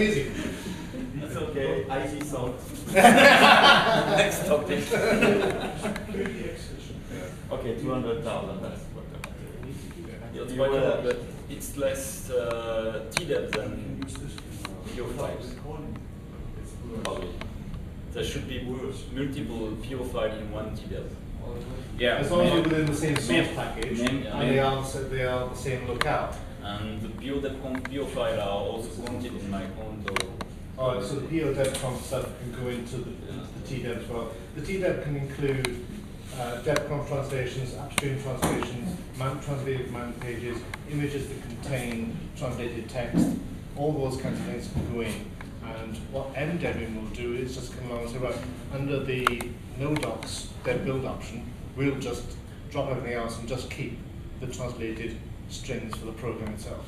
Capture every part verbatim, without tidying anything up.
easy. It's okay, I see salt. Next topic. Okay, two hundred thousand, that's what I want. But uh, it's less uh, T DEP than P O five. Probably. There should be multiple P O five in one T DEP. Yeah, as long as you're within the same source package, and they are they are the same locale. And the P O DebConf file are also counted in my conto. Oh, so the P O DebConf stuff can go into the, yeah. the T DEP as well. The T DEP can include uh, DebConf translations, upstream translations, mount translated mount pages, images that contain translated text. All those kinds of things can go in. And what Emdebian will do is just come along and say, right, under the no docs dev build option, we'll just drop everything else and just keep the translated strings for the program itself.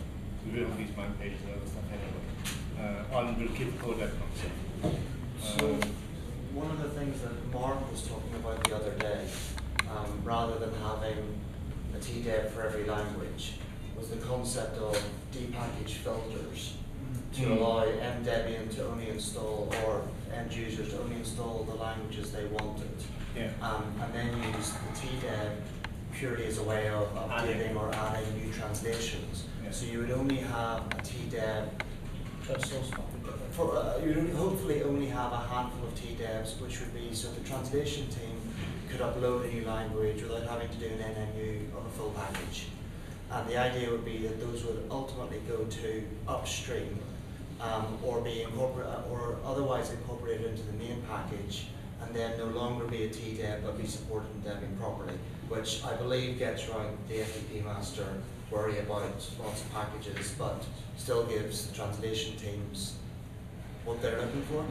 We don't need man pages and other stuff anyway. Uh, and we'll keep the code dev concept. So, um, one of the things that Mark was talking about the other day, um, rather than having a T DEP for every language, was the concept of depackage filters. To mm. allow Emdebian to only install, or end users to only install the languages they wanted. Yeah. Um, and then use the T DEB purely as a way of updating or adding new translations. Yeah. So you would only have a T DEB, for, uh, you would hopefully only have a handful of T DEBs, which would be so the translation team could upload a new language without having to do an N M U of a full package. And the idea would be that those would ultimately go to upstream. Um, or be incorporated, or otherwise incorporated into the main package, and then no longer be a T DEB but be supported in Debian properly, which I believe gets around the F T P master worry about lots of packages, but still gives the translation teams what they're looking for.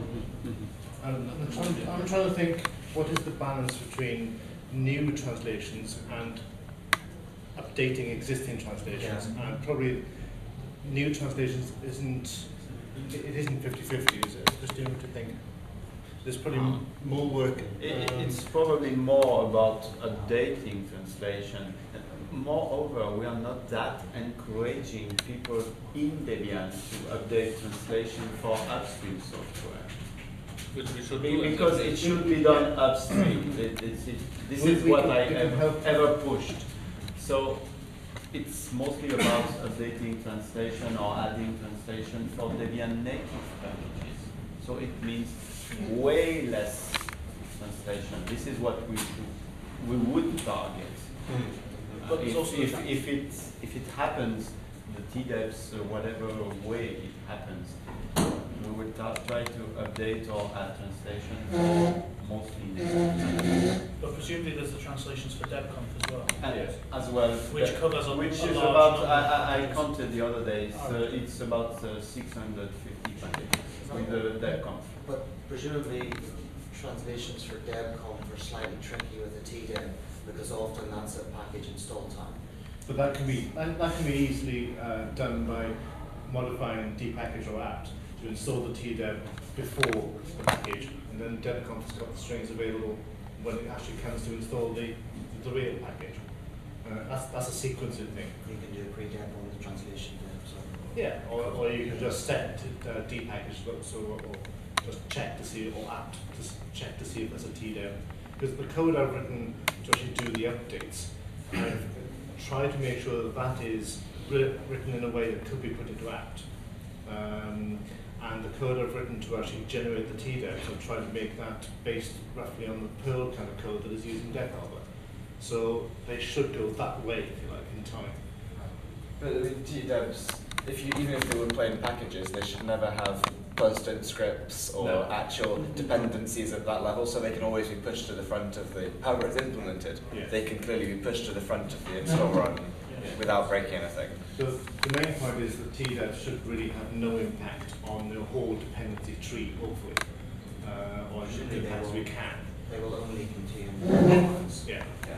I'm, I'm, trying, I'm trying to think what is the balance between new translations and updating existing translations, yeah. and probably new translations isn't. It isn't fifty fifty, is it? Just doing to think. There's probably um, more work. Um, it, it's probably more about updating translation. Moreover, we are not that encouraging people in Debian to update translation for upstream software. Which we should be, do because it should be done upstream. it, it, it, this we, is we what can, I have ever pushed. So. It's mostly about updating translation or adding translation for Debian native packages. So it means way less translation. This is what we should, we would target. Mm-hmm. But uh, it's if, also if, if, it, if it happens, the T DEBs, uh, whatever way it happens, we would try to update or add translation for mostly. But presumably there's the translations for DebConf as well. And yes. As well. Which covers a Which is about, I, I counted the other day, so oh. it's about uh, six hundred fifty packages with the DebConf. But presumably translations for DebConf are slightly tricky with the T DEB because often that's a package install time. But that can be, that, that can be easily uh, done by modifying dpackage or apt to install the T DEB before the package, and then DebConf has got the strings available when it actually comes to install the, the real package. Uh, that's, that's a sequencing thing. You can do a pre-deb on the translation deb. So. Yeah, or, or you can just set uh, dpackage, so, or, or just check to see, or apt to check to see if there's a T DEB. Because the code I've written to actually do the updates, I've tried to make sure that that is written in a way that could be put into apt. Um, and the code I've written to actually generate the T DEBs, so I've tried to make that based roughly on the Perl kind of code that is using DebConf. So they should go that way, if you like, in time. But the T DEBs, if you, even if they were playing packages, they should never have buzzed-in scripts or no. actual dependencies at that level, so they can always be pushed to the front of the, however it's implemented, yeah. they can clearly be pushed to the front of the install run yeah. without breaking anything. So the main point is that T DEB should really have no impact on the whole dependency tree, hopefully, uh, or should impact as we can. They will only contain ones. Yeah. Yeah.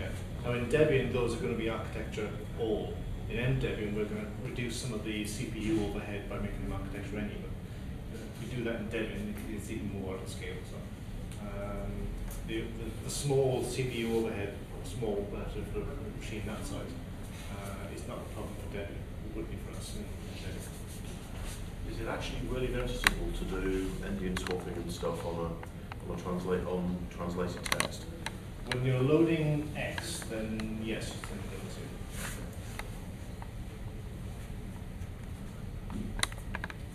yeah. Now in Debian, those are going to be architecture all. In Emdebian, we're going to reduce some of the C P U overhead by making them architecture any. But if we do that in Debian, it's even more at a scale. So um, the, the, the small C P U overhead, or small relative to a machine that size. It's not a problem for Debian, it would be for us in Debian. is it actually really noticeable to do Endian swapping and stuff on a, on a translate on translated text? When you're loading X, then yes, it's going to go to.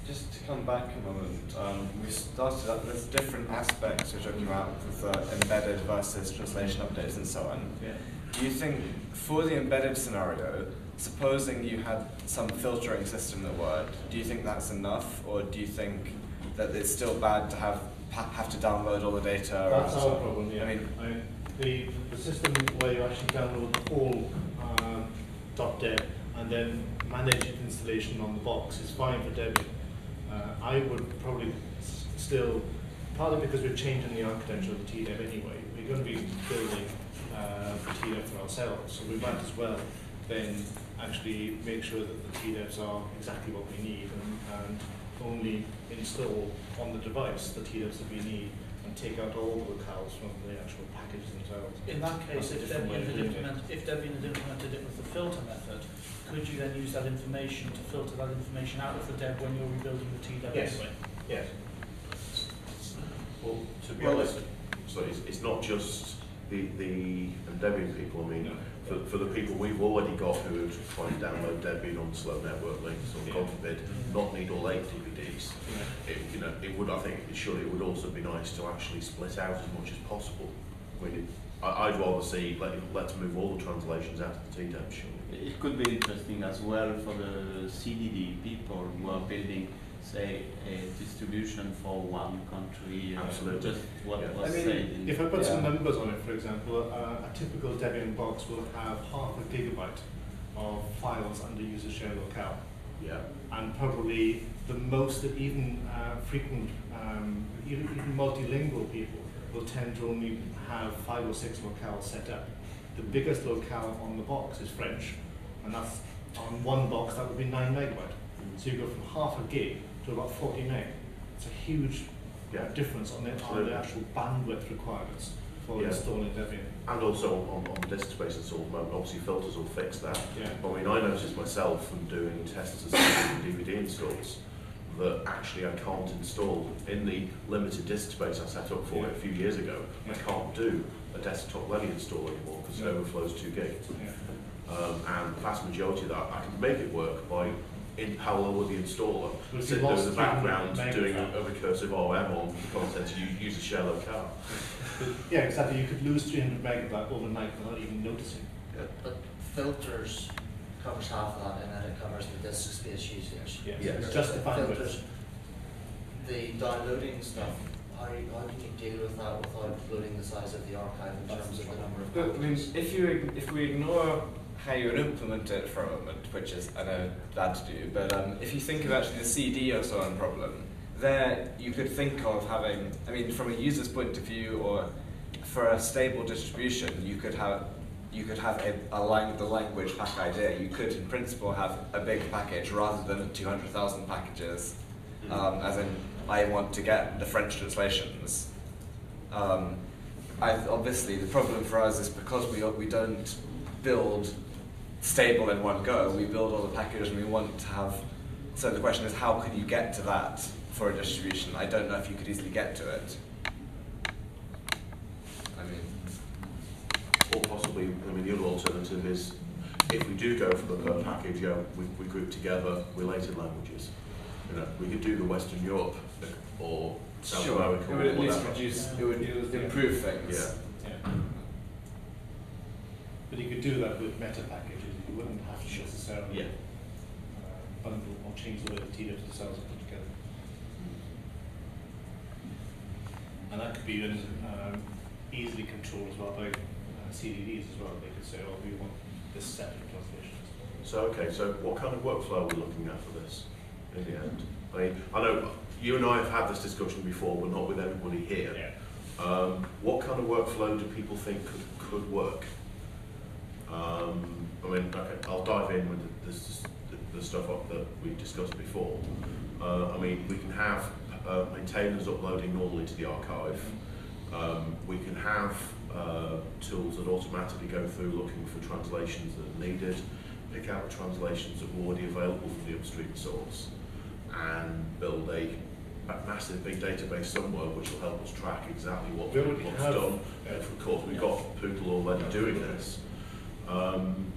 Just to come back a moment, um, we started up with different aspects you're talking about with uh, embedded versus translation updates and so on. Yeah. Do you think, for the embedded scenario, supposing you had some filtering system that worked, do you think that's enough, or do you think that it's still bad to have have to download all the data? That's our problem, yeah. I mean, I mean the, the system where you actually download all uh, .deb and then manage installation on the box is fine for Debian. Uh, I would probably still, partly because we're changing the architecture of T D E B anyway, we're going to be building uh, the T D E B for ourselves, so we might as well then actually make sure that the T D E Bs are exactly what we need and, and only install on the device the T D E Bs that we need and take out all the locales from the actual packages themselves. In that case, if Debian, had implement, if Debian had implemented it with the filter method, could you then use that information to filter that information out of the deb when you're rebuilding the T D E B? Yes. Anyway? Yes. Well, to be well, honest, so it's, it's not just the, the Debian people, I mean, no. For, for the people we've already got who are trying to download Debian on slow network links, or God forbid, not need all eight D V Ds. Yeah. It, you know, it would. I think surely it would also be nice to actually split out as much as possible. I mean, it, I, I'd rather see let, let's move all the translations out of the T D E B. Surely it could be interesting as well for the C D D people who are building, say, a distribution for one country. Absolutely. Just what yeah. was I mean, said in if I put yeah. some numbers on it, for example, uh, a typical Debian box will have half a gigabyte of files under user share locale. Yeah. And probably the most that even uh, frequent, um, even, even multilingual people will tend to only have five or six locales set up. The biggest locale on the box is French, and that's on one box that would be nine megabyte. So you go from half a gig to about forty meg. It's a huge yeah. uh, difference on the, on the actual bandwidth requirements for yeah. installing Debian. And also on, on disk space and so on, obviously filters will fix that. Yeah. I mean, I noticed myself from doing tests and D V D installs that actually I can't install, in the limited disk space I set up for yeah. it a few years ago, yeah. I can't do a desktop Lenny install anymore because yeah. it overflows two gigs. Yeah. Um, and the vast majority of that, I can make it work by in parallel with the installer, sitting in the background doing a, a recursive R M on the content you use a share locale. Yeah, exactly. You could lose three hundred megabytes overnight without even noticing. Yeah. But filters covers half of that, and then it covers the disk space usage. Yeah, yeah. It's just the filters. The downloading stuff. How, how can you deal with that without loading the size of the archive in That's terms of the number of? But, I mean, if you if we ignore how you would implement it for a moment, which is, I know, bad to do, but um, if you think of actually the C D or so on problem, there you could think of having, I mean, from a user's point of view, or for a stable distribution, you could have you could have a, a line, the language pack idea. You could, in principle, have a big package rather than two hundred thousand packages, mm-hmm. um, as in, I want to get the French translations. Um, I've, obviously, the problem for us is because we, we don't build stable in one go. We build all the packages and we want to have, so the question is how can you get to that for a distribution? I don't know if you could easily get to it. I mean, or possibly, I mean the other alternative is if we do go for the per package, you know, we, we group together related languages. You know, we could do the Western Europe or South sure. America. It would at least reduce, yeah. it would yeah. improve things. Yeah. Yeah. But you could do that with meta packages. You wouldn't have to necessarily yeah. uh, bundle or change the way the T D E Bs themselves are put together. Mm. And that could be um, easily controlled as well by uh, C D Ds as well. They could say, oh, we want this set of translations. So, okay, so what kind of workflow are we looking at for this in the end? I mean, I know you and I have had this discussion before, but not with everybody here. Yeah. Um, what kind of workflow do people think could, could work? Um, I mean, okay, I'll dive in with the, this, the, the stuff up that we discussed before. Uh, I mean, we can have uh, maintainers uploading normally to the archive. Um, we can have uh, tools that automatically go through looking for translations that are needed, pick out translations that were already available from the upstream source. and build a massive big database somewhere which will help us track exactly what what's done. Yeah. And of course, we've got Pootle already yeah. doing this. Um,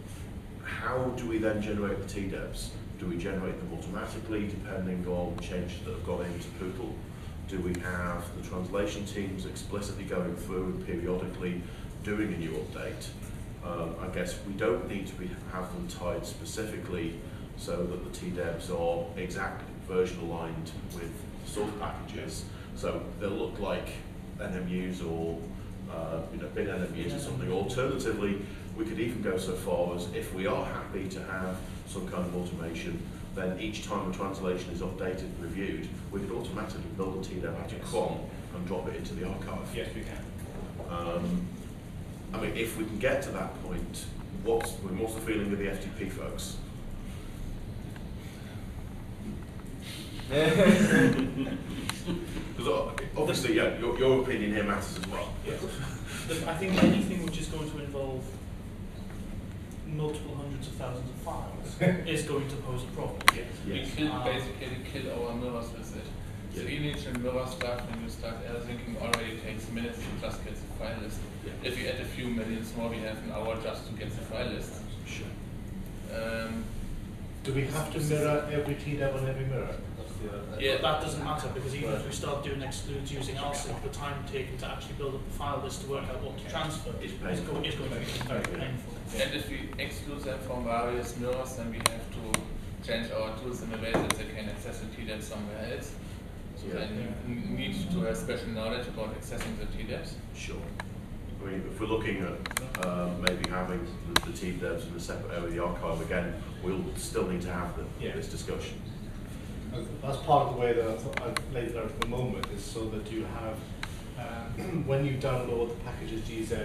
how do we then generate the T DEBs? Do we generate them automatically depending on changes that have gone into Pootle? Do we have the translation teams explicitly going through and periodically doing a new update? Um, I guess we don't need to be, have them tied specifically so that the T DEBs are exactly version aligned with source packages. So they'll look like N M Us or uh, you know, bin N M Us or something. Alternatively, we could even go so far as if we are happy to have some kind of automation, then each time a translation is updated and reviewed, we could automatically build a T DEB out of cron and drop it into the archive. Yes, we can. Um, I mean, if we can get to that point, what's, what's the feeling of the F T P folks? Because obviously, yeah, your, your opinion here matters as well. Yeah. Look, I think anything which is going to involve multiple hundreds of thousands of files is going to pose a problem. Yes. Yes. We kill, um, basically kill our mirrors with it. So yeah. you need to mirror stuff when you start airsyncing already takes minutes to just get the file list. Yeah. If you add a few millions more, we have an hour just to get the file list. Sure. Um, Do we have to mirror every T DEB on every mirror? Yeah, that doesn't matter because even if we start doing excludes using rsync, the time taken to actually build up a file list to work out what to transfer is going to be very painful. And if we exclude them from various mirrors, then we have to change our tools in a way that they can access the T DEB somewhere else. So yeah. then you need to have special knowledge about accessing the T DEBs. Sure. I mean, if we're looking at uh, maybe having the, the T DEBs in a separate area of the archive again, we'll still need to have the, yeah. this discussion. That's part of the way that I've laid it out at the moment, is so that you have, um, when you download the packages G Z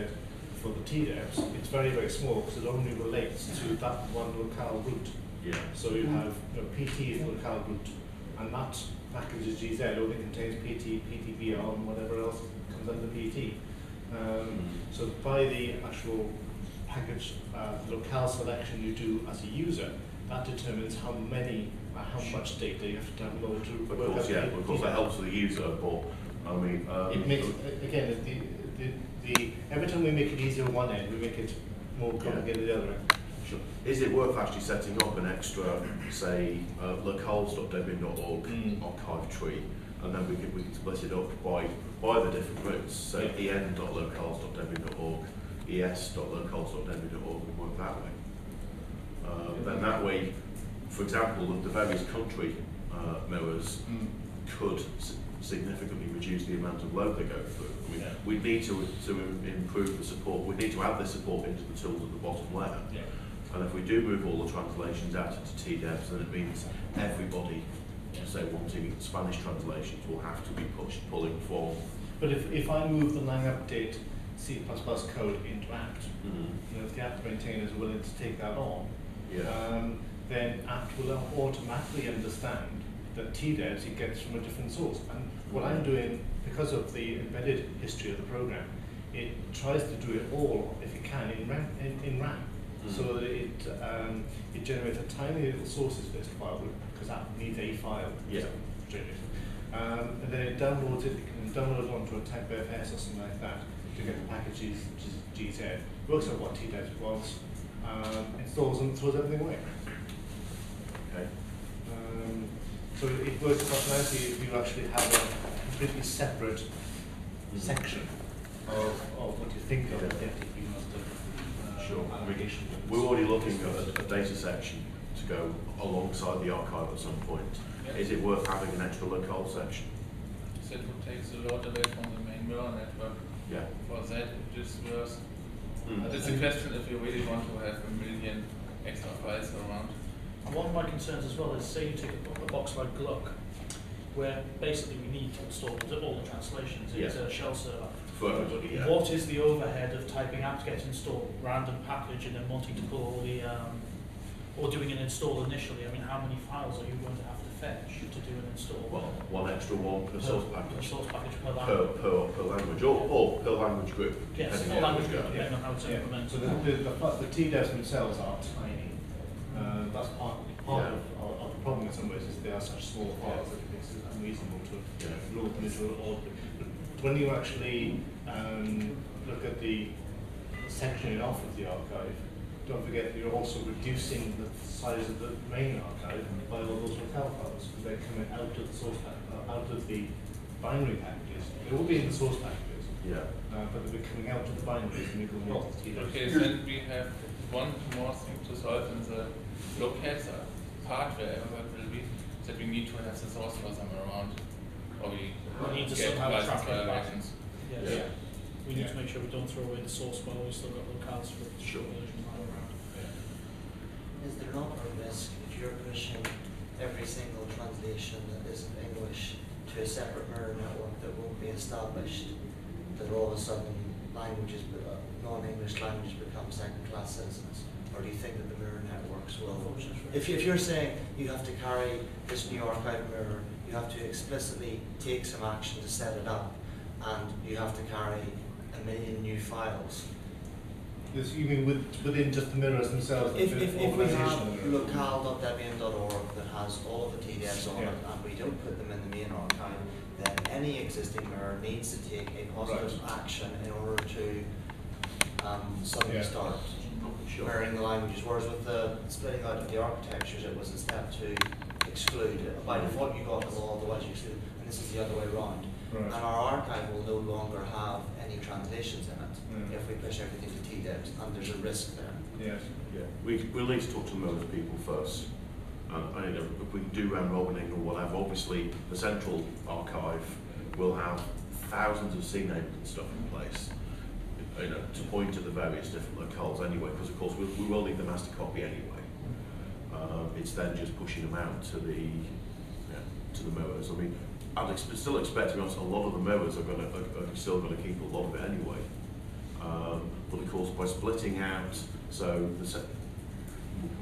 for the T DEBs, it's very, very small because it only relates to that one locale root. Yeah. So you have you know, P T is the locale root, and that packages G Z only contains P T, P T B R, and whatever else comes under P T. Um, so by the actual package uh, locale selection you do as a user, that determines how many how much data you have to download to Of course, yeah, of course that helps the user, but I mean... Um, it makes, again, the, the, the, every time we make it easier on one end, we make it more complicated yeah. the other end. Sure. Is it worth actually setting up an extra, say, uh, locales dot debian dot org mm. archive tree, and then we can, we can split it up by, by the different routes, so yeah. en dot locales dot debian dot org, es dot locales dot debian dot org, and work that way. Uh, yeah. Then that way, for example, the various country uh, mirrors mm. could significantly reduce the amount of load they go through. I mean, yeah. We need to, to improve the support. We need to add the support into the tools at the bottom layer. Yeah. And if we do move all the translations out into T DEBs, then it means everybody, yeah. say, wanting Spanish translations will have to be pushed, pulling for. But if, if I move the lang update C plus plus code into apt, mm -hmm. you know, if the apt maintainer is willing to take that on, yeah. um, then apt will automatically understand that T DEBs it gets from a different source. And what I'm doing, because of the embedded history of the program, it tries to do it all, if it can, in RAM, in, in RAM mm. so that it, um, it generates a tiny little sources list file, because apt needs a file. Yeah. Um, and then it downloads it, it can download it onto a typefs or something like that to get the packages, G Z, works out what T DEBs wants, um, installs them, throws everything away. Um, so it works quite nicely if you actually have a completely separate mm-hmm. section of, of what you think yeah. of the F T P master. Uh, sure. I mean, we're already looking at a, a data section to go alongside the archive at some point. Yeah. Is it worth having an extra locale section? So it would take the load away from the main mirror network. Yeah. For that, it is worth. Mm. It's a question if you really want to have a million extra files around. One of my concerns as well is, say you take a, a box like Gluck, where basically we need to install all the translations into yeah. a shell server. For everybody, yeah. What is the overhead of typing apt-get install random package and then wanting to pull all the, um, or doing an install initially? I mean, how many files are you going to have to fetch to do an install? Well, one extra one per, per source package. Per source package per language. Per, per, per language, or, or per language group. Yes, per language group, depending yeah. on how it's yeah. implemented. So the, the, the, the T DEBs themselves are tiny. Uh, that's part, part yeah. of, of, of the problem in some ways is they are such small files that it makes it unreasonable to load them into an old. But when you actually um, look at the sectioning off of the archive, don't forget that you're also reducing the size of the main archive by all those locale files, because they're coming out of the source pack, out of the binary packages. They will be in the source packages, yeah, uh, but they'll be coming out of the binaries and they go into the. Okay, so then we have one more thing to solve in the locales part, wherever that will be, that we need to have the source file somewhere around, or we, we need to get license violations. Yeah. Yeah. Yeah. We need yeah. to make sure we don't throw away the source file. We still got locales for the sure. Is there not a risk if you're pushing every single translation that isn't English to a separate mirror network that won't be established, that all of a sudden languages, uh, non-English languages become second-class citizens? Or do you think that the mirror networks will? If, if you're saying you have to carry this new archive mirror, you have to explicitly take some action to set it up, and you have to carry a million new files. You mean with, within just the mirrors themselves? If, if, if we have locale dot debian dot org that has all of the T D Fs on yeah. it and we don't put them in the main archive, then any existing mirror needs to take a positive right. action in order to um, suddenly yeah. start sure. mirroring the languages. Whereas with the splitting out of the architectures, it was a step to exclude it. By default, you got them all, otherwise you exclude, and this is the other way around. Right. And our archive will no longer have any translations in it yeah. if we push everything to T D Fs, and there's a risk there. Yes. Yeah. We, we'll need to talk to those people first. And, and you know, if we can do round robining or whatever, obviously the central archive will have thousands of C names and stuff in place, you know, to point to the various different locales anyway, because of course we, we will need the master copy anyway. Um, it's then just pushing them out to the, you know, to the mirrors. I mean, I'd ex still expect, to be honest, a lot of the mirrors are, gonna, are, are still going to keep a lot of it anyway. Um, but of course, by splitting out, so the se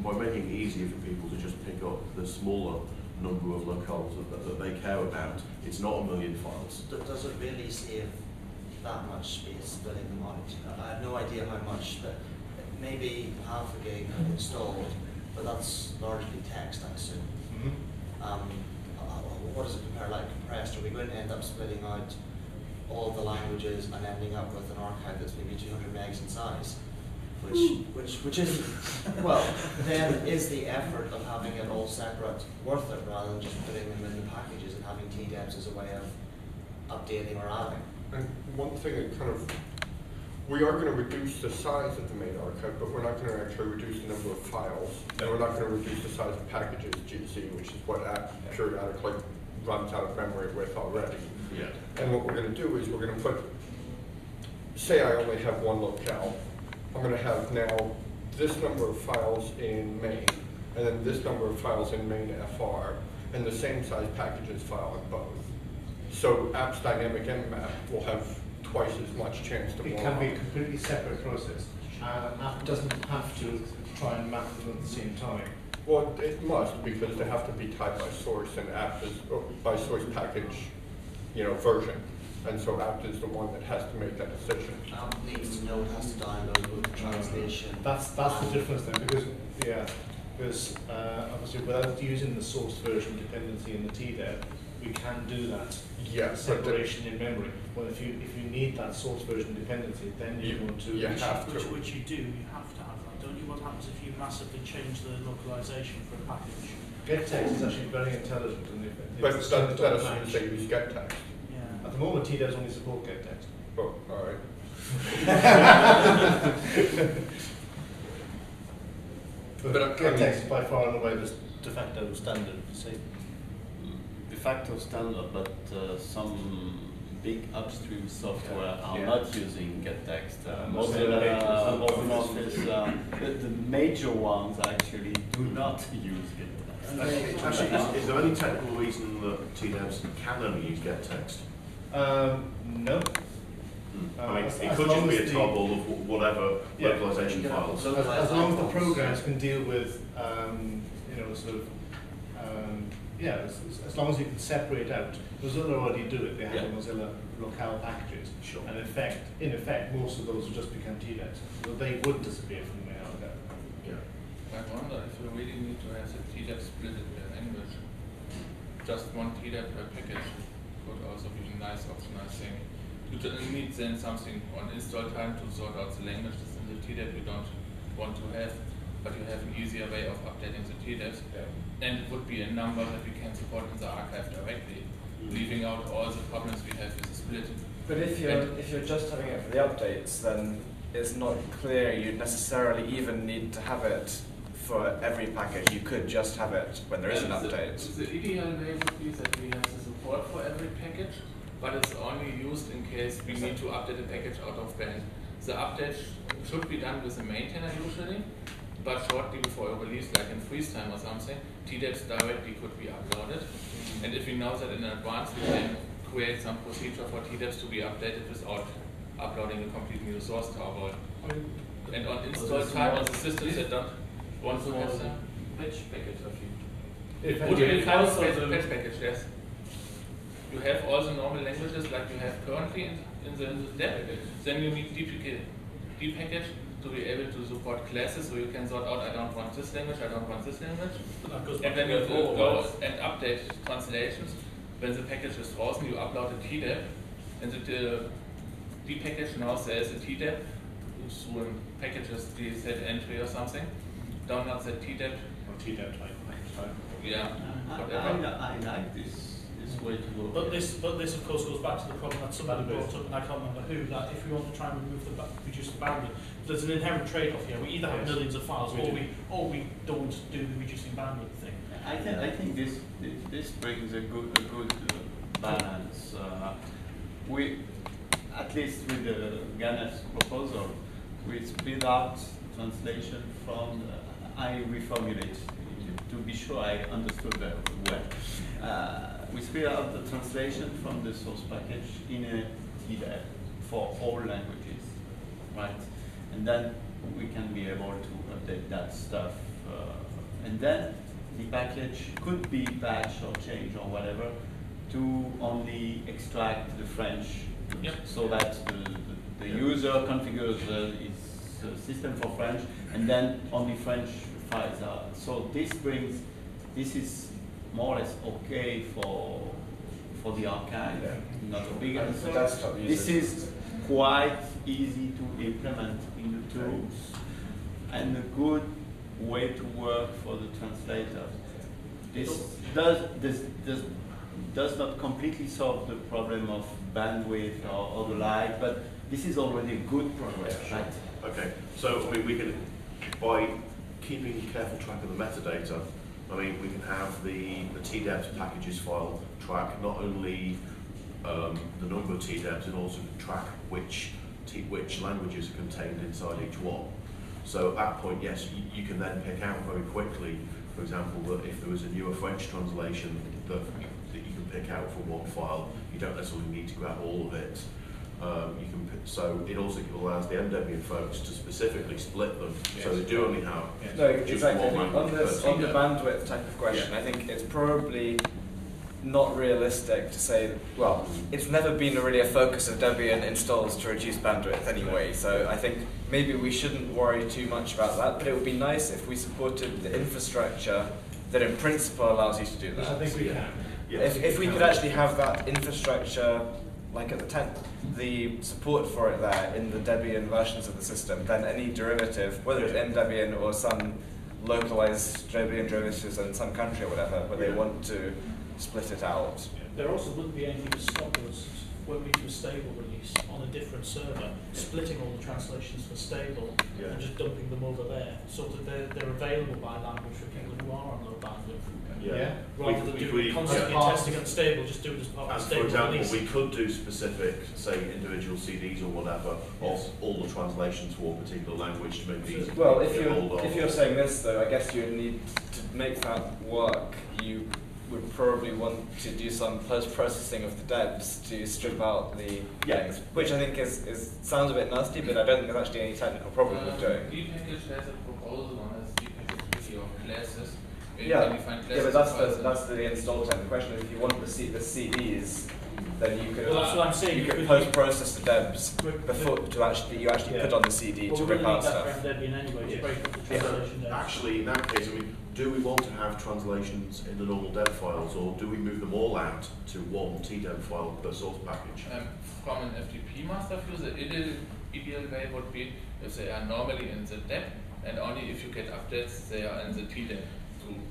by making it easier for people to just pick up the smaller number of locales that, that they care about, it's not a million files. D does it really save that much space splitting them out? I have no idea how much, but maybe half a gig installed, but that's largely text, I assume. Mm-hmm. um, What does it compare like compressed? Are we going to end up splitting out all the languages and ending up with an archive that's maybe two hundred megs in size? Which, which, which is, well, then is the effort of having it all separate worth it rather than just putting them in the packages and having T D Fs as a way of updating or adding? And one thing that kind of, we are going to reduce the size of the main archive, but we're not going to actually reduce the number of files, and we're not going to reduce the size of packages, G C, which is what app periodically runs out of memory with already. Yeah. And what we're going to do is we're going to put, say I only have one locale, I'm going to have now this number of files in main, and then this number of files in main F R, and the same size packages file in both. So apps dynamic and map will have twice as much chance to. It can be a completely separate process. An app doesn't have to try and map them at the same time. Well, it must, because they have to be tied by source, and apt is by source package, you know, version. And so apt is the one that has to make that decision. Apt needs to know it has to download with the translation. That's that's the difference then, because yeah, because uh, obviously without using the source version dependency in the T D F, we can do that. Yeah, separation in memory. Well, if you if you need that source version dependency, then you, you want to. You have to. Which, which you do. You have to have. What happens if you massively change the localization for a package? Get text is actually very intelligent, and if, if but that, that assumes they use get text. Yeah. At the moment, T D Fs only support get text. Oh, all right. but, but get text is by far and away the de facto standard. See, de facto standard, but uh, some big upstream software yeah. are yeah. not using get text. Uh, Mozilla, uh, Open Office, uh, the, the major ones actually do not use get text. Actually, actually is, is there any technical reason that T D Fs can only use get text? Um, no. Hmm. Uh, I mean, as, it could just be a toggle of whatever yeah, localization yeah, files. As, as long as the programs can deal with, um, you know, sort of. Um, Yeah, as, as long as you can separate out. Mozilla already do it, they have yeah. Mozilla locale packages. Sure. And in effect, in effect, most of those will just become T D Fs. So they would disappear from the mail. Yeah. I wonder if you really need to have the T D F split in their language. just want E D A P package could also be a nice option, I think. You don't need then something on install time to sort out the languages in the T D A P you don't want to have, but you have an easier way of updating the T D A Ps. Yeah. And it would be a number that we can support in the archive directly, mm-hmm. leaving out all the problems we have with the split. But if you're, and if you're just having it for the updates, then it's not clear you necessarily even need to have it for every package. You could just have it when there is an update. The, the ideal way would be that we have the support for every package, but it's only used in case we need to update a package out of band. The update should be done with the maintainer usually, but shortly before a release, like in freeze time or something, T D A Ps directly could be uploaded. And if we know that in advance, we can create some procedure for T D A Ps to be updated without uploading a complete new source to our world. And on install time on the systems that don't want to have the patch package, I think. It would be a kind of patch package, yes. You have all the normal languages like you have currently in, in the, in the deb. Then you need D P K, dpackage to be able to support classes, so you can sort out, I don't want this language, I don't want this language. No, and then you go, go and update translations. When the package is draußen, you upload a T D A P, and the dpackage now says a T D A P, so in packages D Z entry or something, download that T D A P. Or T D A P type. Yeah, whatever. I, I, I like this. But this, but this of course goes back to the problem that somebody brought up, and I can't remember who, that if we want to try and remove the reduce the boundary, there's an inherent trade-off here. We either have yes. millions of files, we or do. we or we don't do the reducing boundary thing. I think I think this this brings a good a good uh, balance. Uh, we, at least with the uh, Ganef's proposal, we split out translation from uh, I reformulate to be sure I understood that well. Uh, We split out the translation from the source package in a T D A P for all languages, right? And then we can be able to update that stuff. Uh, and then the package could be patched or changed or whatever to only extract the French yep. so that the, the, the yep. user configures uh, its uh, system for French, and then only French files are. So this brings, this is more or less okay for for the archive, yeah. not a big answer. This is quite easy to implement in the tools and a good way to work for the translator. This does this does does not completely solve the problem of bandwidth or, or the like, but this is already good progress, right? Okay. So I mean, we can, by keeping careful track of the metadata, I mean, we can have the, the T D A Ps packages file track not only um, the number of T D A Ps, and also track which t which languages are contained inside each one. So at that point, yes, you, you can then pick out very quickly, for example, that if there was a newer French translation that, that you can pick out from one file, you don't necessarily need to grab all of it. Um, you can, so it also allows the Emdebian folks to specifically split them, yes. so they do only have. Yes. No, exactly. On, this, on the bandwidth type of question, yeah. I think it's probably not realistic to say. Well, it's never been really a focus of Debian installs to reduce bandwidth anyway. So I think maybe we shouldn't worry too much about that. But it would be nice if we supported the infrastructure that, in principle, allows you to do that. I think we can. Yeah. If if we could actually have that infrastructure. Like at the tenth, the support for it there in the Debian versions of the system, then any derivative, whether it's Emdebian or some localized Debian derivatives in some country or whatever, where yeah. they want to split it out. There also wouldn't be anything to stop us when we do a stable release on a different server, splitting all the translations for stable yeah. and just dumping them over there, so that they're, they're available by language for people who are on low bandwidth. Yeah. yeah. Rather we, than doing constantly yeah. testing and stable, just do it as part and of stable. For example, release. We could do specific, say, individual C Ds or whatever, yes. of all the translations for a particular language to make these. Well, if you're if you're saying this though, I guess you need to make that work. You would probably want to do some post-processing of the debs to strip out the yeah. things, which I think is, is sounds a bit nasty, but I don't think there's actually any technical problem um, with doing. Do you think it has a proposal on this? Do you think it's your classes? Yeah, yeah, but that's the, that's the install time. The question is, if you want to see the C Ds, then you could, well, that's what I'm saying. You could, could post-process the debs before to actually you actually yeah. put on the C D well, to rip out stuff. That Debian anyway, yeah. to break up the translation yeah. Actually, in that case, I mean, do we want to have translations in the normal deb files, or do we move them all out to one T deb file per source package? Um, from an F T P master view, the ideal, ideal way would be if they are normally in the deb, and only if you get updates they are in the T deb.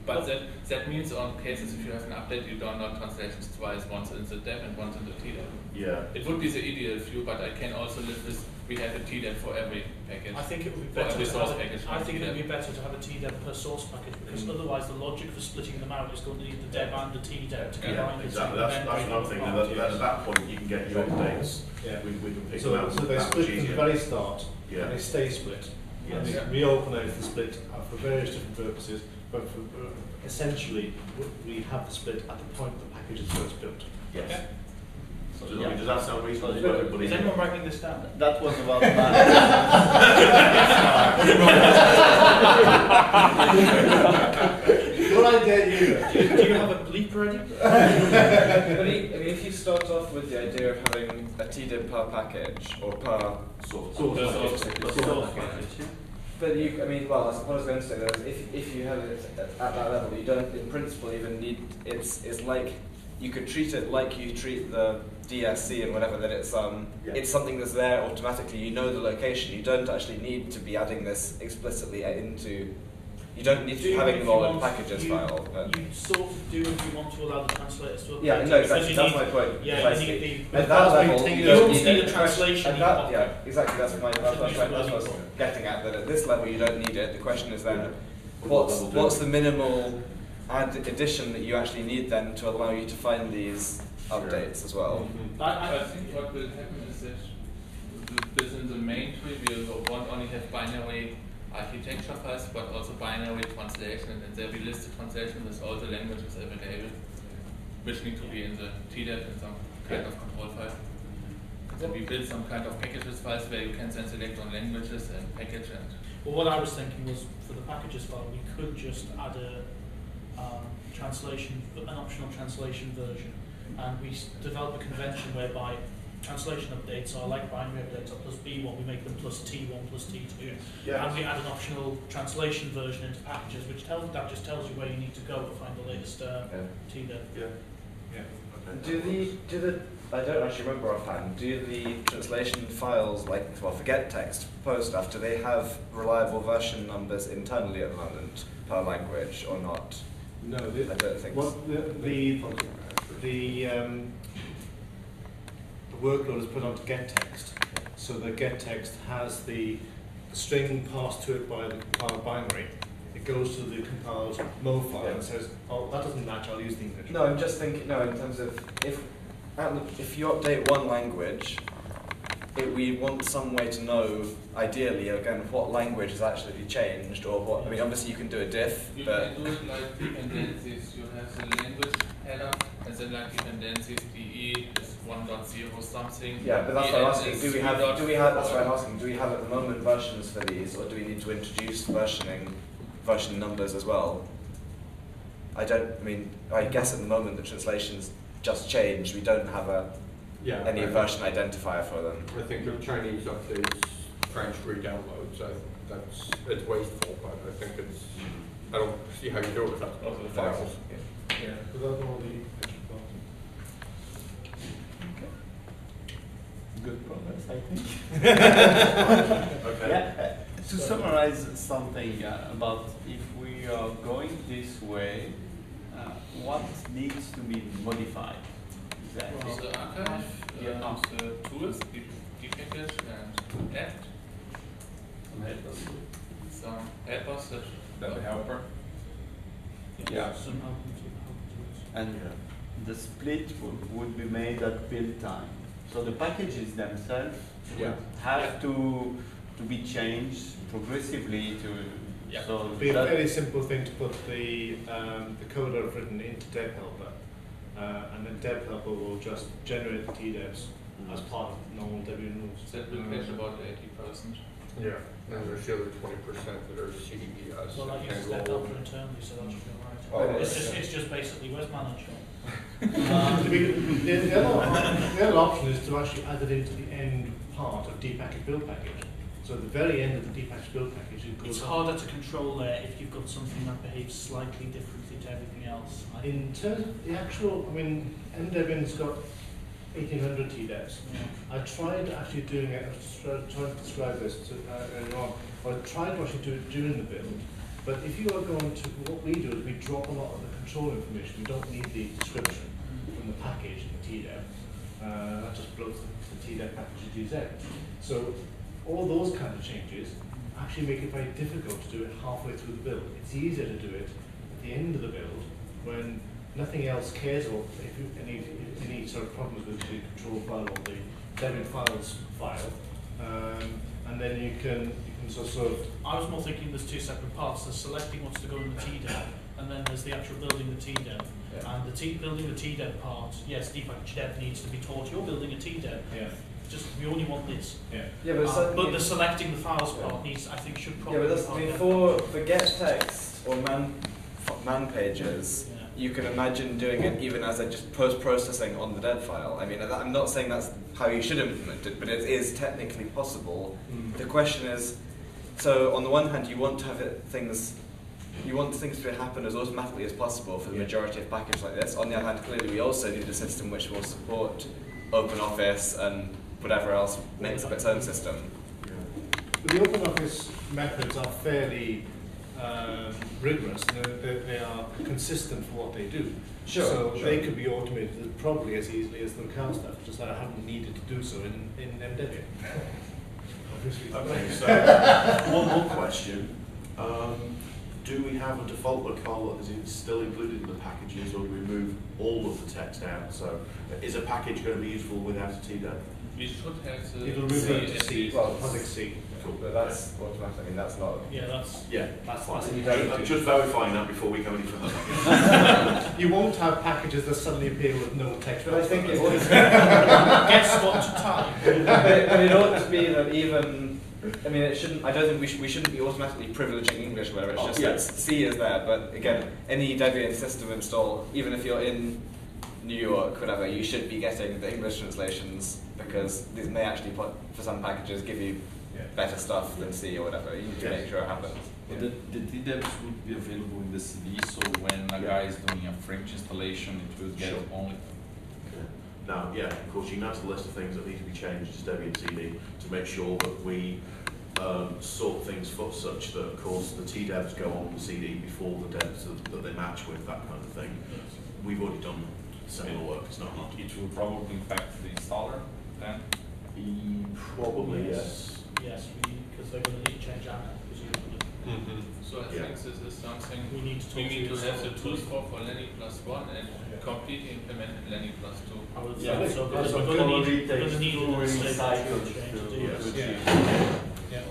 But that, that means on cases if you have an update you don't know translations twice, once in the deb and once in the T deb. Yeah. It would be the ideal view, but I can also live with we have a T deb for every package. I think it would be better to have a, I think it would be better to have a T deb per source package, because mm. otherwise the logic for splitting them out is going to need the deb and the T deb to combine. Yeah, exactly. That's, that's, that's another thing. That, that, at that point you can get your updates. Yeah. We, we can pick so, them out. So they split at the very start. Yeah. And they stay split. Yes. And they yeah. reopen over the split for various different purposes. But for, uh, essentially, we have the split at the point the package is first built. Yes. Okay. So does, yeah. we, does that sound reasonable? So is anyone writing this down? That was about that. What I dare you. Do, do you have a bleep ready? But he, I mean, if you start off with the idea of having a T deb per package or per source, source, source, source, source, source package. Yeah. But you, I mean, well, what I was going to say was, if if you have it at, at that level, you don't, in principle, even need. It's it's like you could treat it like you treat the D S C and whatever. That it's um, yeah. it's something that's there automatically. You know the location. You don't actually need to be adding this explicitly into. You don't need to be having them all in the packages you, file. But you sort of do if you want to allow the translators to update. Yeah, no, exactly. That's my point. Yeah, you need the, the, at that level, you don't need the translation. That, yeah, exactly. That's my. That's, that's, that's what I was getting at. That at this level, you don't need it. The question is then, what's what's the minimal add addition that you actually need then to allow you to find these updates as well? Mm-hmm. I, I think what will happen is that within the main tree, we won't only have binary architecture files, but also binary translation, and there we list the translation with all the languages available, which need to be in the T deb and some kind of control file. And then we build some kind of packages files where you can then select on languages and package. And well, what I was thinking was for the packages file, we could just add a um, translation, an optional translation version, and we develop a convention whereby translation updates are like binary updates are plus B one, we make them plus T one, plus T two, yeah. and we add an optional translation version into packages, which tells that just tells you where you need to go to find the latest uh, yeah. T deb. Yeah. Yeah. Okay. Do the do the I don't actually remember offhand. Do the translation files like well forget text post stuff? Do they have reliable version numbers internally at the moment per language or not? No, the, I don't think. What the the, the um, workload is put onto get text, so the get text has the string passed to it by the compiled binary. It goes to the compiled mo file yeah. and says, "Oh, that doesn't match. I'll use the English." No, I'm just thinking. No, in terms of if if you update one language, it, we want some way to know, ideally, again, what language has actually changed or what. I mean, obviously, you can do a diff, you but can do it like dependencies. You have the language header and then like dependencies de. one point zero something. Yeah, but that's what I'm asking. Do we have? Do we have? That's what I'm asking. Do we have at the moment versions for these, or do we need to introduce versioning, version numbers as well? I don't. I mean, I guess at the moment the translations just changed. We don't have a yeah, any right. version identifier for them. I think the Chinese updates, French re-downloads. So that's it's wasteful, but I think it's. I don't see how you do it with that. Those are the files. Yeah. yeah. Without all the good progress, I think. Okay. Yeah. To summarize something uh, about if we are going this way, uh, what needs to be modified? Exactly. Well, the archive, uh, yeah. uh, the tools, the package, and apt. Some helpers. Some helpers. That the helper. Yeah. yeah. Some help tools. And yeah. the split would be made at build time. So the packages themselves yeah. have yeah. to to be changed progressively to yeah. so it would be a very simple thing to put the um, the code I've written into deb helper, uh, and then deb helper will just generate the T debs mm. as part of normal Debian rules. That will catch about eighty percent. Yeah, and there's the other twenty percent that are C D B S. Well, I use deb helper internally, so that should be alright. Oh, it's yeah. just it's just basically where's management. um, the, the other one, kernel option is to actually add it into the end part of dpackage build package. So at the very end of the dpackage build package, it goes it's harder to control there if you've got something that behaves slightly differently to everything else. In terms of the actual, I mean, Emdebian's got eighteen hundred T devs. Yeah. I tried actually doing it, I was trying to describe this to, uh, earlier on, I tried to actually do it during the build, but if you are going to, what we do is we drop a lot of the control information, we don't need the description from the package and the T dev. Uh, that just blows the T dev package to D Z. So all those kind of changes actually make it very difficult to do it halfway through the build. It's easier to do it at the end of the build when nothing else cares, or if you any, any sort of problems with the control file or the Debian files file, um, and then you can, you can sort of... I was more thinking there's two separate parts. There's selecting what's to go in the T dev, and then there's the actual building the T dev. Yeah. And the t building the T dev part, yes, depackage dev needs to be taught. You're building a T dev. Yeah. Just we only want this. Yeah. Yeah, but, uh, but the selecting the files yeah. part needs, I think, should probably. Yeah, but that's, I mean, for for get text or man man pages. Yeah. You can imagine doing it even as a just post-processing on the dev file. I mean, I'm not saying that's how you should implement it, but it is technically possible. Mm. The question is, so on the one hand, you want to have it, things, you want things to happen as automatically as possible for the yeah. majority of packages like this. On the other hand, clearly we also need a system which will support OpenOffice and whatever else makes up its own system. Yeah. The OpenOffice methods are fairly Um, rigorous. They, they, they are consistent for what they do. Sure, so sure. They could be automated probably as easily as the account stuff, just that I haven't needed to do so in, in Emdebian. Obviously. Okay, so one more question. Um, do we have a default locale that is still included in the packages, or do we remove all of the text out? So is a package going to be useful without a T dev? We should have to It'll move it to C. Well, public C. Cool. But that's automatic. I mean, that's not. Yeah, that's. Yeah, that's fine. That's just, I'm just verifying that before we go any further. You won't have packages that suddenly appear with no text. But I think it always guess what time. But, but it ought to be that even. I mean, it shouldn't. I don't think we should, we shouldn't be automatically privileging English where it's oh, just yeah. that C is there. But again, any Debian system install, even if you're in New York, whatever, you should be getting the English translations because these may actually, for some packages, give you. Yeah. Better stuff than C or whatever. You need to yes. make sure it happens. Yeah. The, the T devs would be available in the C D, so when a yeah. guy is doing a French installation, it will get sure. only. Okay. Now, yeah, of course, you can add to the list of things that need to be changed to Debian C D to make sure that we um, sort things for such that, of course, the T devs go on the C D before the devs that they match with, that kind of thing. Yes. We've already done similar work, it's not hard. It will probably impact the installer then? Probably, yes. Yes, because they're going to need to change out, presumably. Mm-hmm. So I yeah. think this is something we need to, we need to, to have the tools for for Lenny plus one and yeah. completely implement Lenny plus two. I would yeah. say so, because so we're going to need to need a cycle to change to yes. yeah. yeah. yeah.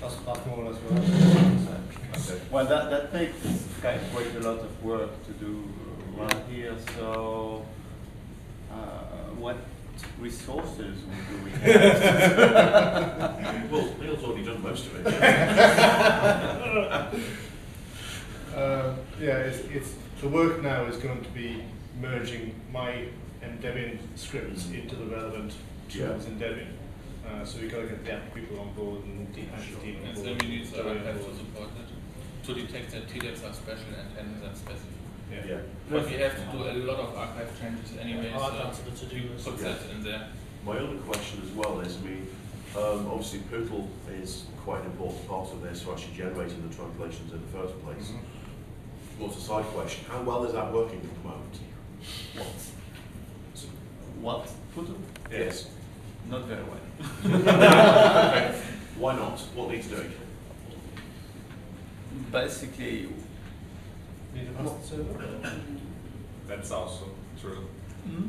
That's, that's more or less what I was saying. Okay. Well, that, that takes kind of quite a lot of work to do around here, so uh, what resources do we have? Well, Neil's already done most of it. uh, yeah, it's, it's the work now is going to be merging my Emdebian scripts into the relevant tools yeah. in Debian. Uh, so we've got to get dev people on board and deep sure. people on board. And then we need to have to support it to detect that T devs are special and handles are specific. Yeah. Yeah. But we have to do a lot of archive changes anyway, so we put that in there. My other question as well is, I mean, um, obviously Pootle is quite an important part of this, so actually generating the translations in the first place. Mm -hmm. What's a side question, how well is that working at the moment? What? So, what? Pootle? Yes. yes. Not very well. Okay. Why not? What needs doing? Basically, need a host server? That's also true. Mm-hmm.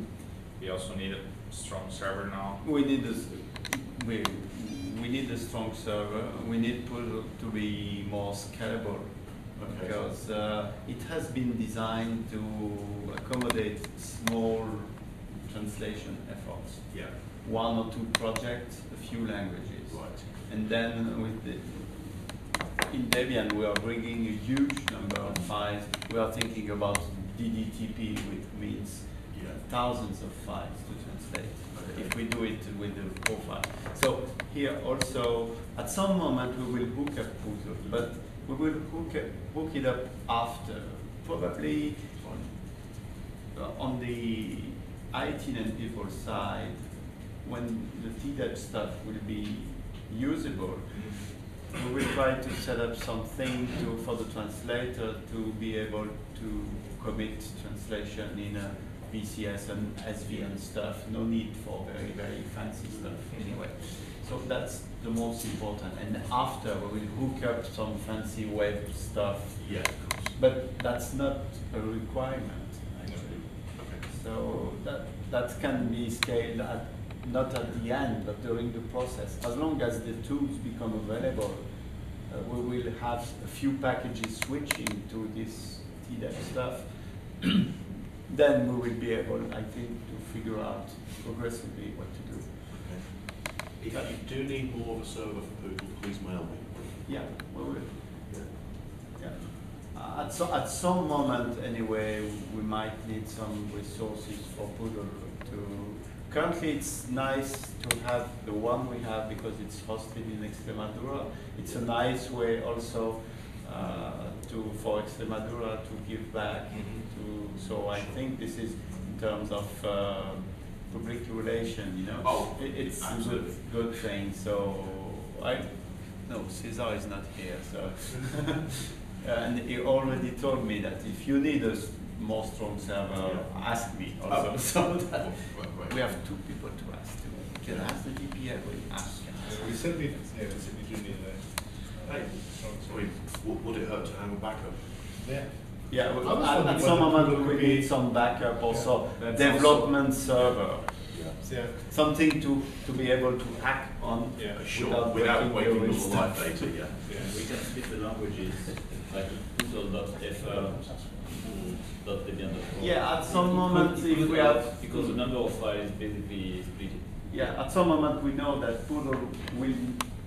We also need a strong server now. We need a we we need a strong server. We need Pootle to be more scalable okay. because uh, it has been designed to accommodate small translation efforts. Yeah, one or two projects, a few languages. Right, and then with the in Debian, we are bringing a huge number of files. We are thinking about D D T P, which means thousands of files to translate if we do it with the core file. So here also, at some moment we will hook up Pootle, but we will hook, up, hook it up after, probably on, uh, on the i eighteen n people side, when the T D A P stuff will be usable. We will try to set up something to, for the translator to be able to commit translation in a V C S and S V N stuff. No need for very, very fancy stuff anyway. So that's the most important. And after, we will hook up some fancy web stuff. Yeah, of course. But that's not a requirement, actually. Okay. So that, that can be scaled at, not at the end, but during the process. As long as the tools become available, uh, we will have a few packages switching to this T D A P stuff. Then we will be able, I think, to figure out progressively what to do. Okay. If you do need more of a server for Pootle, please mail me. Yeah, we will. Yeah. Yeah. Uh, at, so, at some moment, anyway, we might need some resources for Pootle to. Currently, it's nice to have the one we have because it's hosted in Extremadura. It's a nice way also uh, to for Extremadura to give back. Mm-hmm. to, so I think this is in terms of uh, public relation, you know. Oh, it, it's a good, good thing. So I no, Cesar is not here, so and he already told me that if you need us. More strong server, yeah. Ask me also. Oh, so that right, right. We have two people to ask. We can ask the D P F, we ask. Yeah, we said we yeah, do need a hey, sorry, would it hurt to have a backup? Yeah. Yeah, well, at, at some moment we need some backup also. Yeah, development also. Server. Yeah. Yeah. Something to, to be able to hack on yeah, sure. without, without waiting for the live data. Yeah. Yeah. We can split the languages like Pootle dot f r. Yeah, at some moment if we have... Because the number of files basically is split. Yeah, at some moment we know that Pootle will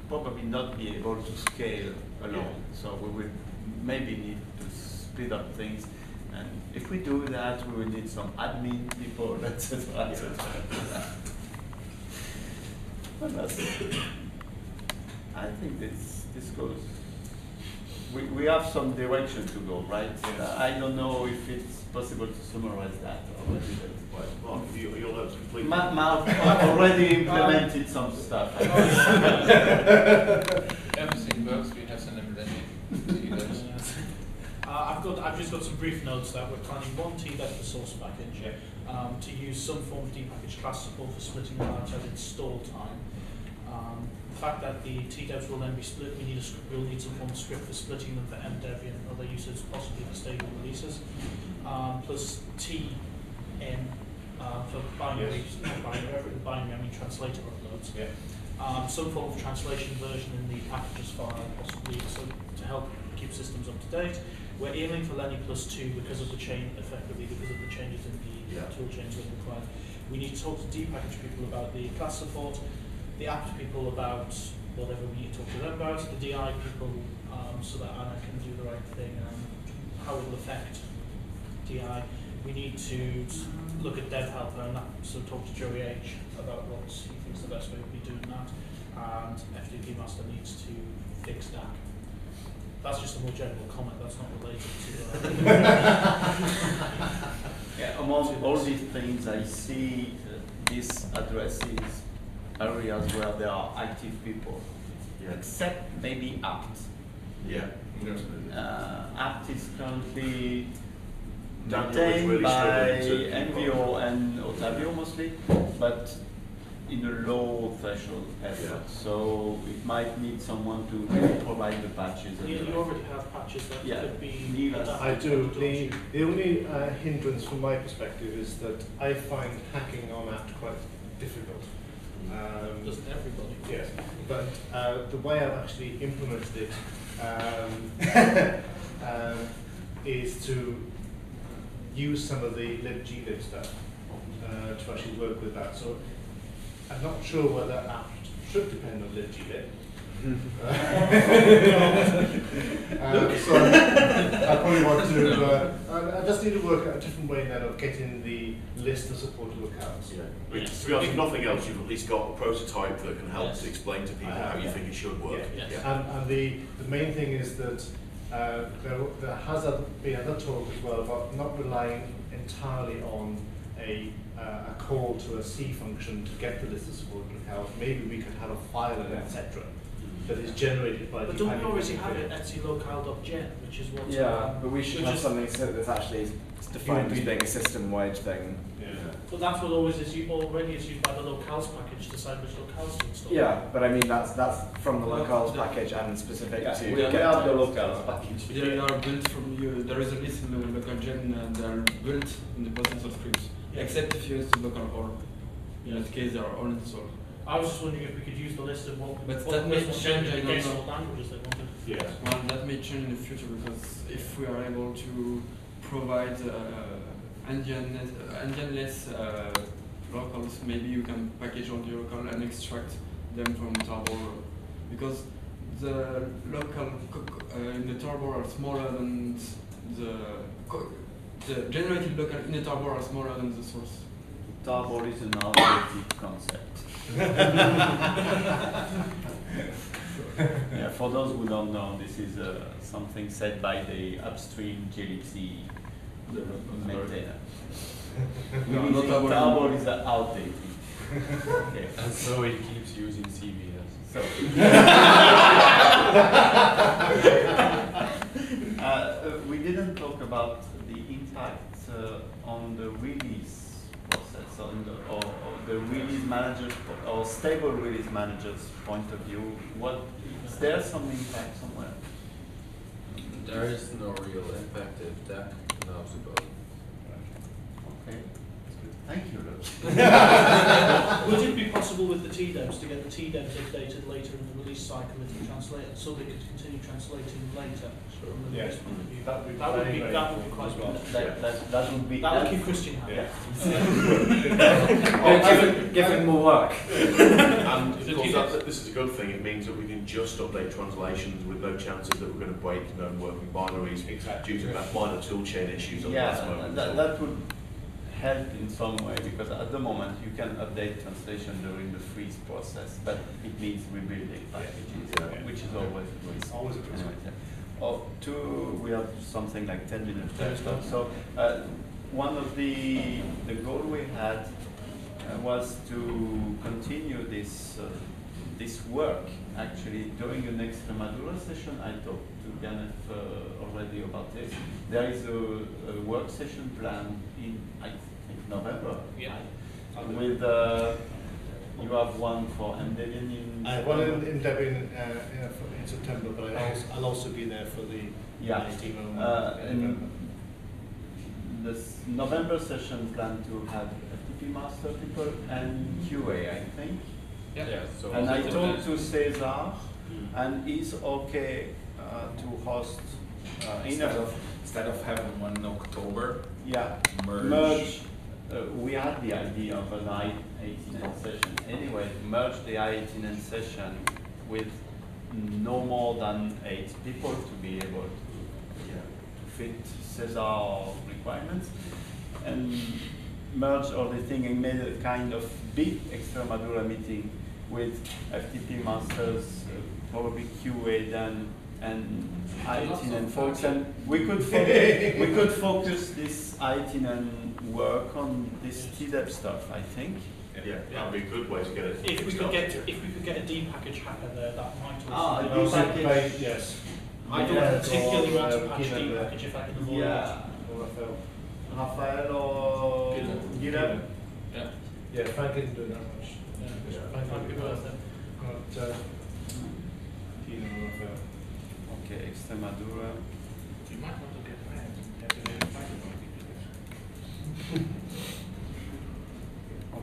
probably not be able to scale alone. So we will maybe need to split up things. And if we do that, we will need some admin people, et cetera. I think this, this goes... We, we have some direction to go, right? Yes. Uh, I don't know if it's possible to summarize that. Or well, you, you'll have completely... Mark already implemented some stuff. Everything works, we have some implementation. I've got, I've just got some brief notes that we're planning one T D A P resource package um, to use some form of depackage class support for splitting large at install time. Um, The fact that the T D A Ps will then be split, we need a, we'll need some form of script for splitting them for Emdebian and other uses, possibly for stable releases. Um, plus T M uh, for binary, yes. binary, binary, I mean translator uploads. Yeah. Um, some form of translation version in the packages file, possibly so to help keep systems up to date. We're aiming for Lenny plus two because of the chain, effectively because of the changes in the yeah. tool chains we've required. We need to talk to depackage people about the class support. The apt people about whatever we need to talk to them about, the D I people, um, so that Anna can do the right thing and how it will affect D I. We need to look at dev helper and that, so talk to Joey H about what he thinks the best way would be doing that. And F T P Master needs to fix D A C. That's just a more general comment, that's not related to. Uh, yeah, among all these things, I see uh, this addresses areas where there are active people, yeah. except maybe apt. Yeah, absolutely. Uh, apt is currently maintained really by M V O and Otavio mostly, but in a low threshold effort. Yeah. So it might need someone to really provide the patches. Yeah, you already have patches that yeah. could be. I do. The, the only uh, hindrance from my perspective is that I find hacking on apt quite difficult. Um, Just everybody. Yes, but uh, the way I've actually implemented it um, uh, is to use some of the libglib stuff uh, to actually work with that. So I'm not sure whether apt should depend on libglib, um, so I probably want to, uh, I just need to work out a different way now of getting the list of supportable accounts. Yeah. Yes. To be honest, if nothing else, you've at least got a prototype that can help yes. to explain to people uh, how you yeah. think it should work. Yeah. Yes. Yeah. And, and the, the main thing is that uh, there, there has been another talk as well about not relying entirely on a, uh, a call to a C function to get the list of supportable accounts. Maybe we could have a file and et cetera. That is generated by. But the don't we already have it? Etsy locale.gen, which is what. Yeah, uh, but we should have something so that's actually defined as being a system-wide thing. Yeah. But that's what always is already is used by the locales package to decide which locales to install. Yeah, but I mean that's that's from the locales yeah. package and specific yeah, to. We get out the locales package. They are built from you. There is a list in the local.gen and they are built in the process of scripts, yeah. except if you use the local org. In that case, they are all installed. I was just wondering if we could use the list of what but that may change in the languages they wanted. Yeah. Well, that may change in the future because if we are able to provide uh, endian-less uh, locals, maybe you can package all the local and extract them from turbo. Because the local uh, in the turbo are smaller than the the generated local in the turbo are smaller than the source. Turbo is an alternative concept. Yeah, for those who don't know, this is uh, something said by the upstream G L I B C maintainer. No, not Tabor is outdated. Okay. And so it keeps using C V S. So. uh, we didn't talk about the impact uh, on the release. So in the, or, or the release manager or stable release manager's point of view, what is there some impact somewhere? There is no real impact if that knows about it. Okay, that's good. Thank you, Lutz. Would it be possible with the T D E Ms to get the T D E Ms updated later in the release cycle with the translator so they could continue translating later? Sure. From the yeah. point of view? That would be that would be, that would be quite well. That, that, that would be that would keep Christian happy. Yeah. Well, give him more work. And of course, that, this is a good thing. It means that we can just update translations with no chances that we're going to break known working binaries exactly. due to that minor toolchain issues. At yeah, that, moment that, that would help in some way because at the moment you can update translation during the freeze process, but it means rebuilding packages, yeah. Yeah. which is yeah. always a risk. Always a risk. Anyway, yeah. Oh, two, we have something like ten minutes left. So uh, one of the the goal we had uh, was to continue this uh, this work. Actually, during the next Extremadura session, I talked to Biennef uh, already about this. There is a, a work session planned in I think November. Yeah. With uh, you have one for Emdebian in. I have one in Debian uh, in September, but I also, I'll also be there for the yeah. nineteen uh, in this November session plan to have F T P master people and Q A, I think. Yeah. yeah so and I talked to Cesar, mm. and he's okay uh, to host uh, instead of instead of having one in October. Yeah. Merge. merge Uh, we had the idea of an i eighteen n session. Anyway, merge the i eighteen n session with no more than eight people to be able to, yeah, to fit Cesar requirements and merge all the thing and made a kind of big Extremadura meeting with F T P masters, uh, probably Q A then, and i eighteen n folks, and we could focus, we could focus this i eighteen n work on this T D E P stuff, I think. Yeah, yeah. that would be a good way to get it. If we could get, if we could get a D package hacker there, that might also. Ah, a D package. Yes. I don't yeah, particularly want to patch D package if I can avoid yeah. it. Raphaël or Guilherme. Yeah. Yeah, Frank didn't do that much. Yeah, yeah. Frank might be worth it. But uh, Guilherme or Raphaël. Okay, Extremadura. You might want to get ahead.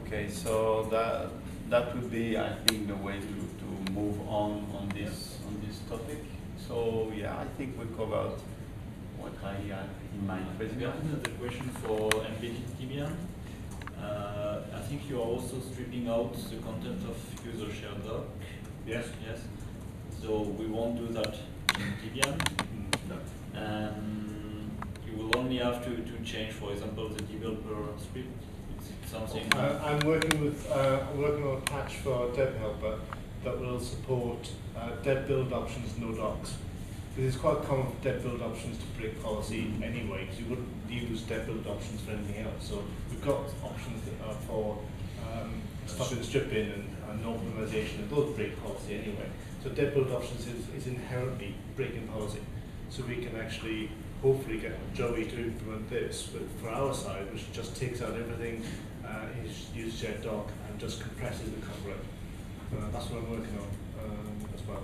Okay, so that that would be, I think, the way to, to move on on this on this topic. So yeah, I think we covered what I had in mind. We have another question for embedded Debian. Uh, I think you are also stripping out the content of user shared doc. Yes. Yes. So we won't do that in Debian. No. Um, you will only have to, to change, for example, the developer script. It's something. Uh, I'm working with uh, I'm working on a patch for Deb Helper that will support uh, Deb build options, no docs. Because it's quite common for Deb build options to break policy anyway, because you wouldn't use Deb build options for anything else. So we've got options that are for um, stopping stripping and, and normalization, and those break policy anyway. So Deb build options is, is inherently breaking policy. So we can actually hopefully get Joey to implement this, but for our side, which just takes out everything, uh, uses shared doc and just compresses the coverage. Uh, that's what I'm working on um, as well.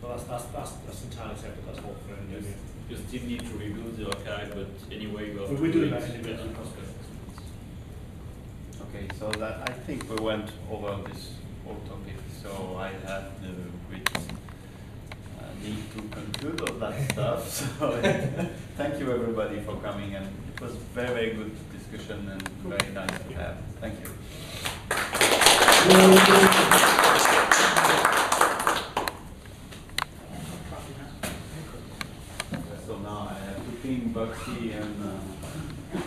Well, that's, that's, that's, that's entirely separate, that's all for Emdebian. Yes. You still need to rebuild the archive, but anyway, we have but to we're doing that in the OK, so that, I think we went over this whole topic, so I had the great uh, need to conclude all that stuff. So thank you, everybody, for coming. And it was very, very good discussion and very nice to have. Thank you. Buxy and, uh,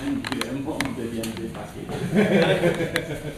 and Guilherme on the D N D package.